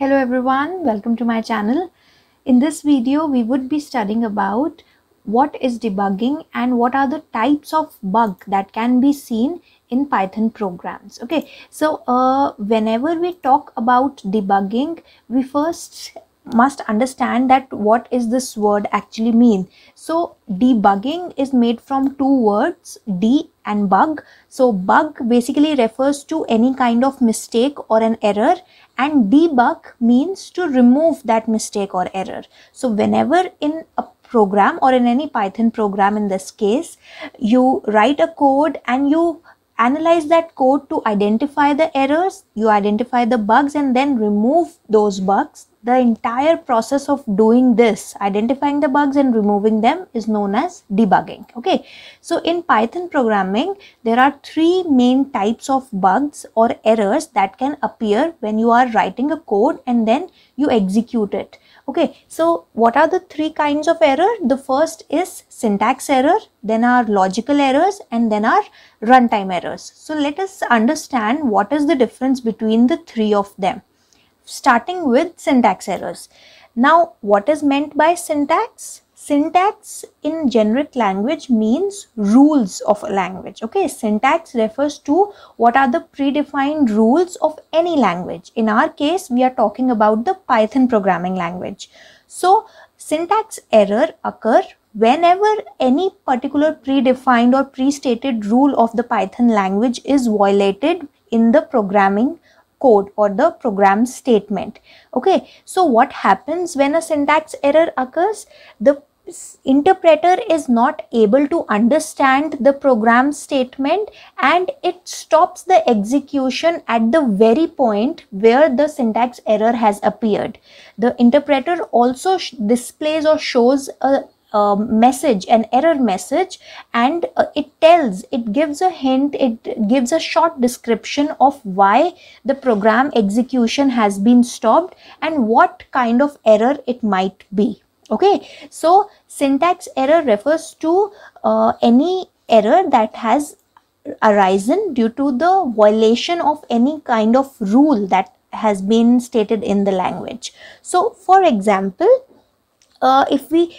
Hello everyone, welcome to my channel. In this video we would be studying about what is debugging and what are the types of bug that can be seen in Python programs. Okay, so whenever we talk about debugging, we first must understand that what is this word actually mean. So debugging is made from two words, d and bug. So bug basically refers to any kind of mistake or an error, and debug means to remove that mistake or error. So whenever in a program or in any Python program, in this case, you write a code and you analyze that code to identify the errors, you identify the bugs, and then remove those bugs. The entire process of doing this, identifying the bugs and removing them, is known as debugging. Okay, so in Python programming, there are three main types of bugs or errors that can appear when you are writing a code and then you execute it. Okay, so what are the three kinds of error? The first is syntax error, then are logical errors, and then are runtime errors. So let us understand what is the difference between the three of them. Starting with syntax errors. Now, what is meant by syntax? Syntax in generic language means rules of a language. Okay, syntax refers to what are the predefined rules of any language. In our case, we are talking about the Python programming language. So, syntax error occurs whenever any particular predefined or pre-stated rule of the Python language is violated in the programming code or the program statement. Okay, so what happens when a syntax error occurs? The interpreter is not able to understand the program statement and it stops the execution at the very point where the syntax error has appeared. The interpreter also displays or shows a message, an error message, and it gives a hint, it gives a short description of why the program execution has been stopped and what kind of error it might be. Okay, so syntax error refers to any error that has arisen due to the violation of any kind of rule that has been stated in the language. So for example, if we,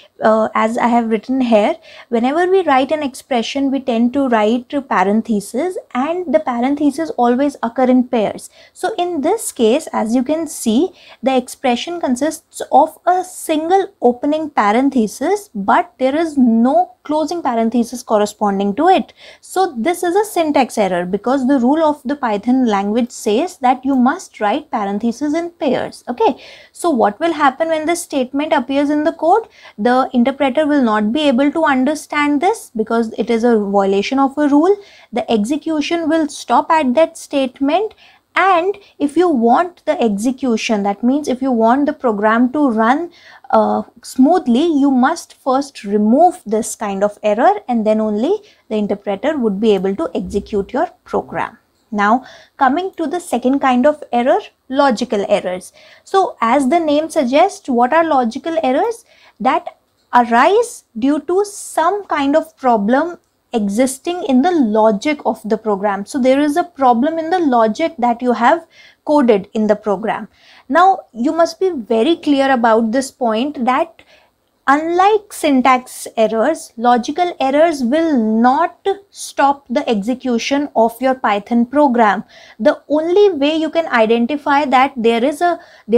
as I have written here, whenever we write an expression, we tend to write parentheses, and the parentheses always occur in pairs. So in this case, as you can see, the expression consists of a single opening parenthesis, but there is no closing parenthesis corresponding to it. So this is a syntax error because the rule of the Python language says that you must write parentheses in pairs. Okay, so what will happen when this statement appears in the code? The interpreter will not be able to understand this because it is a violation of a rule. The execution will stop at that statement, and if you want the execution, that means if you want the program to run smoothly, you must first remove this kind of error, and then only the interpreter would be able to execute your program. Now, coming to the second kind of error, logical errors. So as the name suggests, what are logical errors? That arise due to some kind of problem existing in the logic of the program. So there is a problem in the logic that you have coded in the program. Now, you must be very clear about this point that unlike syntax errors, logical errors will not stop the execution of your Python program. The only way you can identify that there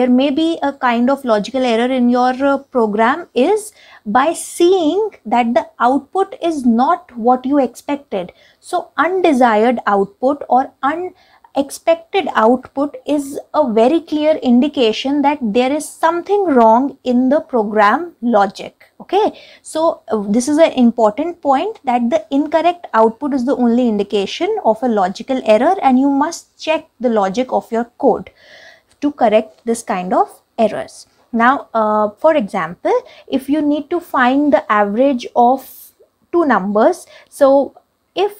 may be a kind of logical error in your program is by seeing that the output is not what you expected. So undesired output or unexpected output is a very clear indication that there is something wrong in the program logic. Okay, so this is an important point, that the incorrect output is the only indication of a logical error, and you must check the logic of your code to correct this kind of errors. Now, for example, if you need to find the average of two numbers, so if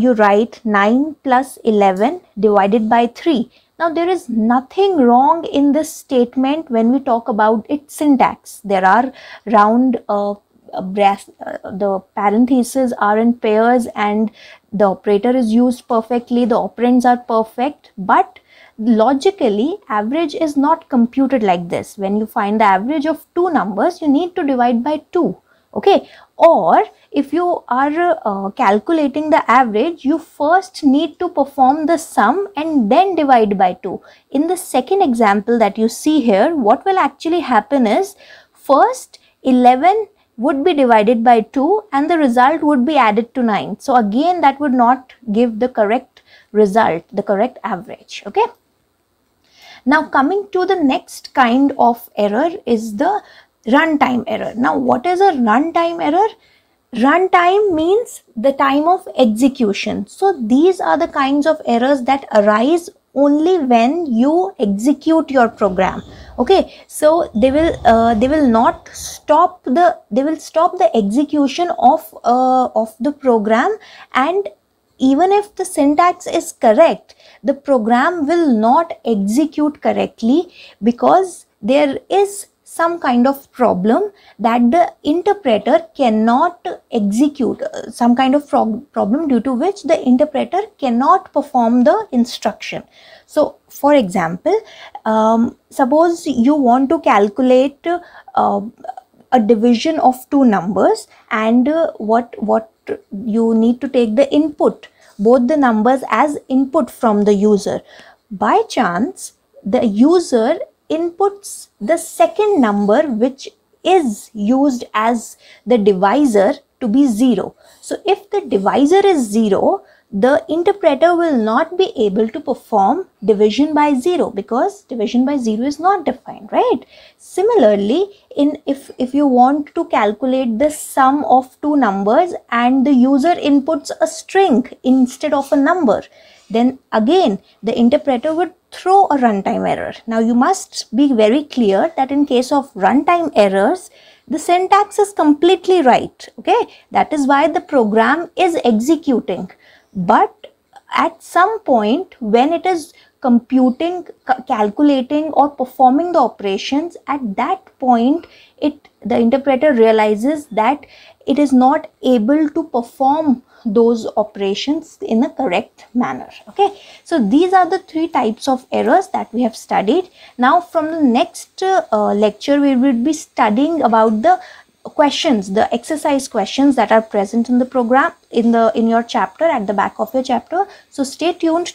you write 9 plus 11 divided by 3. Now, there is nothing wrong in this statement when we talk about its syntax. There are round the parentheses are in pairs and the operator is used perfectly, the operands are perfect, but Logically, average is not computed like this. When you find the average of two numbers, you need to divide by 2. Okay, or if you are calculating the average, you first need to perform the sum and then divide by 2. In the second example that you see here, what will actually happen is first 11 would be divided by 2 and the result would be added to 9. So again, that would not give the correct result, the correct average. Okay. Now coming to the next kind of error is the runtime error. Now what is a runtime error? Runtime means the time of execution. So these are the kinds of errors that arise only when you execute your program. Okay, so they will stop the execution of the program, and even if the syntax is correct, the program will not execute correctly because there is some kind of problem that the interpreter cannot execute, some kind of problem due to which the interpreter cannot perform the instruction. So for example, suppose you want to calculate a division of two numbers, and what you need to take the input, both the numbers as input from the user. By chance, the user inputs the second number which is used as the divisor to be 0. So if the divisor is 0, the interpreter will not be able to perform division by 0 because division by 0 is not defined, right? Similarly, if you want to calculate the sum of two numbers and the user inputs a string instead of a number, then again the interpreter would throw a runtime error. Now you must be very clear that in case of runtime errors, the syntax is completely right. Okay, that is why the program is executing. But at some point when it is computing, calculating or performing the operations, at that point the interpreter realizes that it is not able to perform those operations in a correct manner. Okay, so these are the three types of errors that we have studied. Now from the next lecture, we will be studying about the questions, the exercise questions that are present in the program, in your chapter, at the back of your chapter. So stay tuned